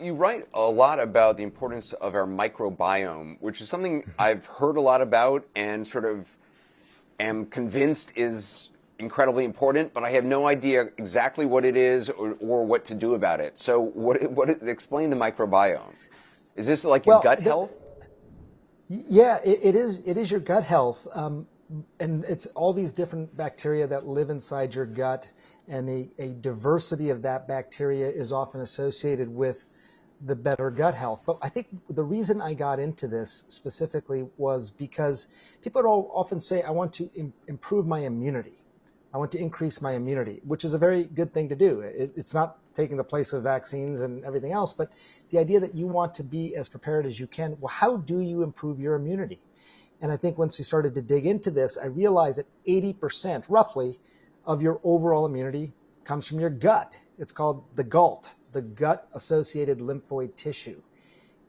You write a lot about the importance of our microbiome, which is something I've heard a lot about and sort of am convinced is incredibly important, but I have no idea exactly what it is or what to do about it. So what explain the microbiome. Is this like your gut health? Yeah, it is your gut health. And it's all these different bacteria that live inside your gut, and a diversity of that bacteria is often associated with the better gut health. But I think the reason I got into this specifically was because people often say, I want to improve my immunity. I want to increase my immunity, which is a very good thing to do. It's not taking the place of vaccines and everything else, but the idea that you want to be as prepared as you can. Well, how do you improve your immunity? And I think once you started to dig into this, I realized that 80% roughly of your overall immunity comes from your gut. It's called the GALT, the gut-associated lymphoid tissue.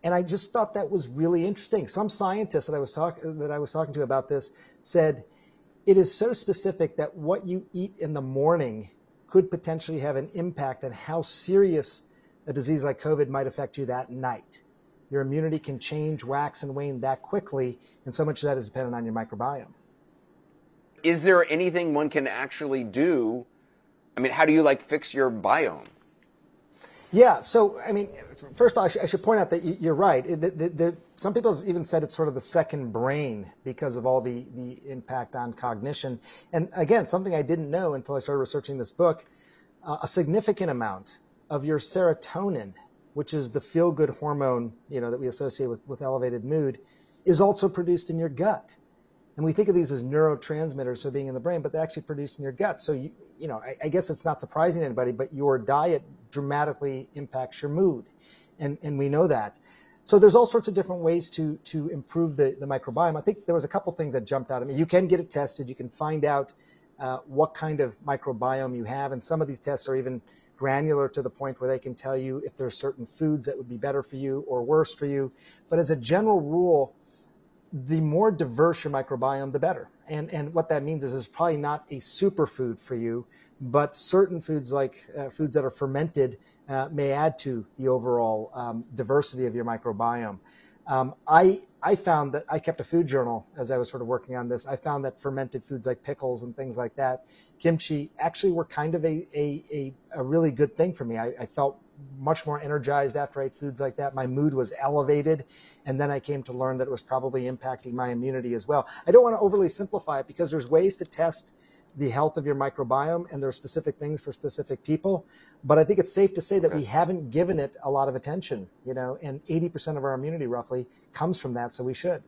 And I just thought that was really interesting. Some scientist that I was talking to about this said, it is so specific that what you eat in the morning could potentially have an impact on how serious a disease like COVID might affect you that night. Your immunity can change, wax and wane that quickly, and so much of that is dependent on your microbiome. Is there anything one can actually do? I mean, how do you fix your biome? Yeah, so I mean, first of all, I should point out that you're right. Some people have even said it's sort of the second brain because of all the impact on cognition. And again, something I didn't know until I started researching this book, a significant amount of your serotonin, which is the feel-good hormone, you know, that we associate with elevated mood, is also produced in your gut. And we think of these as neurotransmitters, so being in the brain, but they're actually produced in your gut. So, I guess it's not surprising to anybody, but your diet dramatically impacts your mood, and we know that. So there's all sorts of different ways to improve the microbiome. I think there was a couple things that jumped out at me. You can get it tested. You can find out what kind of microbiome you have, and some of these tests are even granular to the point where they can tell you if there's certain foods that would be better for you or worse for you. But as a general rule, the more diverse your microbiome, the better. And what that means is it's probably not a superfood for you, but certain foods like foods that are fermented may add to the overall diversity of your microbiome. I found that I kept a food journal as I was sort of working on this. I found that fermented foods like pickles and things like that, kimchi, actually were kind of a really good thing for me. I felt much more energized after I ate foods like that. My mood was elevated. And then I came to learn that it was probably impacting my immunity as well. I don't want to overly simplify it because there's ways to test the health of your microbiome, and there are specific things for specific people. But I think it's safe to say that we haven't given it a lot of attention, and 80% of our immunity roughly comes from that, so we should.